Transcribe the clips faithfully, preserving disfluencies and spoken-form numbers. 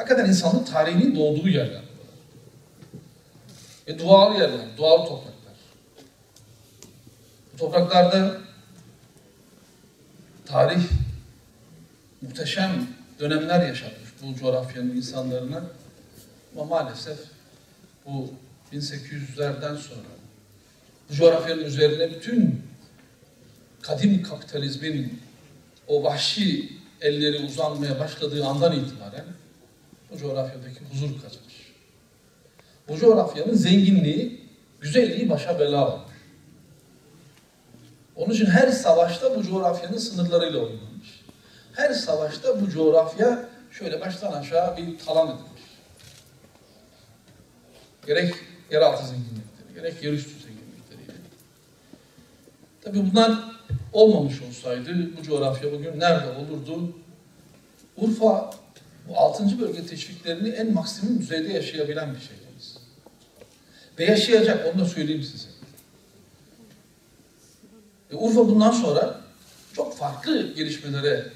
Hakikaten insanlığın tarihinin doğduğu yerler. E, dualı yerler, dualı topraklar. Bu topraklarda tarih muhteşem dönemler yaşatmış bu coğrafyanın insanlarına. Ama maalesef bu bin sekiz yüzlerden sonra bu coğrafyanın üzerine bütün kadim kapitalizmin o vahşi elleri uzanmaya başladığı andan itibaren bu coğrafyadaki huzur kaçmış. Bu coğrafyanın zenginliği, güzelliği başa bela olmuş. Onun için her savaşta bu coğrafyanın sınırlarıyla oynanmış. Her savaşta bu coğrafya şöyle baştan aşağı bir talan edilmiş. Gerek yeraltı zenginlikleri, gerek yerüstü zenginlikleri. Tabii bunlar olmamış olsaydı bu coğrafya bugün nerede olurdu? Urfa bu altıncı bölge teşviklerini en maksimum düzeyde yaşayabilen bir şehrimiz. Ve yaşayacak, onu da söyleyeyim size. E, Urfa bundan sonra çok farklı gelişmelere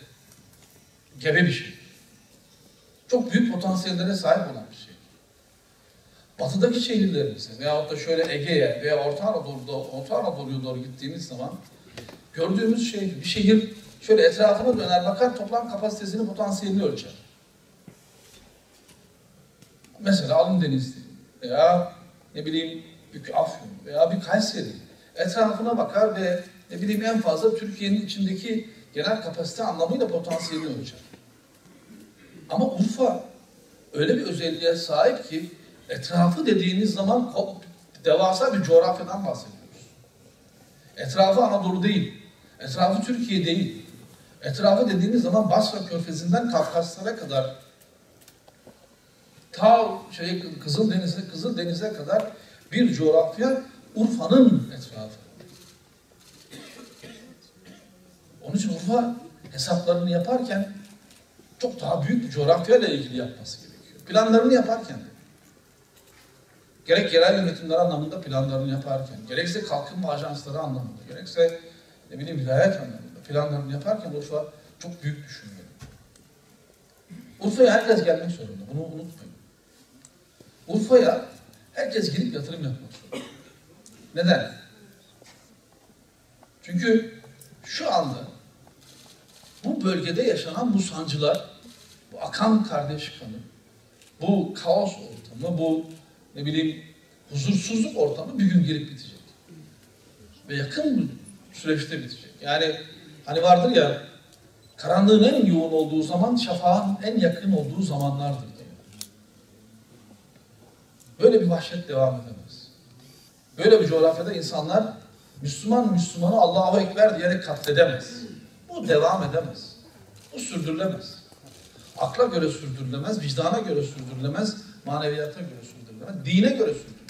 gebe bir şey. Çok büyük potansiyellere sahip olan bir şey. Batıdaki şehirlerimizde veyahut da şöyle Ege'ye veya Orta Anadolu'da, Orta Anadolu'ya doğru gittiğimiz zaman gördüğümüz şey, bir şehir şöyle etrafına döner bakar, toplam kapasitesini, potansiyelini ölçer. Mesela alın Denizli veya ne bileyim bir Afyon veya bir Kayseri etrafına bakar ve ne bileyim en fazla Türkiye'nin içindeki genel kapasite anlamıyla potansiyelini ölçer. Ama Urfa öyle bir özelliğe sahip ki etrafı dediğiniz zaman devasa bir coğrafyadan bahsediyoruz. Etrafı Anadolu değil, etrafı Türkiye değil. Etrafı dediğiniz zaman Basra Körfezi'nden Kafkaslara kadar, ta şey Kızıldeniz'e Kızıldeniz'e kadar bir coğrafya Urfa'nın etrafı. Onun için Urfa hesaplarını yaparken çok daha büyük bir coğrafyayla ilgili yapması gerekiyor. Planlarını yaparken de. Gerek yerel yönetimler anlamında planlarını yaparken, gerekse kalkınma ajansları anlamında, gerekse ne bileyim vilayet anlamında planlarını yaparken Urfa çok büyük düşünmeli. Urfa'ya herkes gelmek zorunda, bunu unutmayın. Urfa'ya herkes gelip yatırım yapmak zorunda. Neden? Çünkü şu anda bu bölgede yaşanan bu sancılar, bu akan kardeş kanı, bu kaos ortamı, bu ne bileyim huzursuzluk ortamı bir gün gelip bitecek. Ve yakın bir süreçte bitecek. Yani hani vardır ya, karanlığın en yoğun olduğu zaman şafağın en yakın olduğu zamanlardır diye. Böyle bir vahşet devam edemez. Böyle bir coğrafyada insanlar Müslüman Müslümanı Allahu Ekber diyerek katledemez. Bu devam edemez. Bu sürdürülemez. Akla göre sürdürülemez, vicdana göre sürdürülemez, maneviyata göre sürdürülemez, dine göre sürdürülemez.